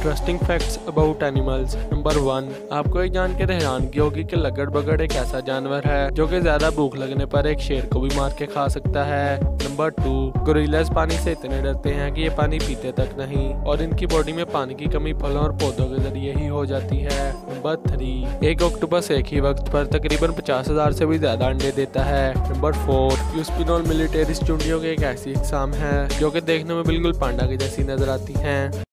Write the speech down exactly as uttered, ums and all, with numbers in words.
Interesting facts about animals. Number one, आपको ये जानकर हैरानगी होगी कि लगड़ बगड़ एक ऐसा जानवर है जो कि ज्यादा भूख लगने पर एक शेर को भी मार के खा सकता है। नंबर टू, गोरिल्लास पानी से इतने डरते हैं कि ये पानी पीते तक नहीं और इनकी बॉडी में पानी की कमी फलों और पौधों के जरिए ही हो जाती है। नंबर थ्री, एक ऑक्टोपस एक ही वक्त पर तकरीबन पचास हजार से भी ज्यादा अंडे देता है। नंबर फोर, यूस्पिनोल मिलिटेरिस चुंडियों की एक ऐसी इकसाम है जो कि देखने में बिल्कुल पांडा की जैसी नजर आती है।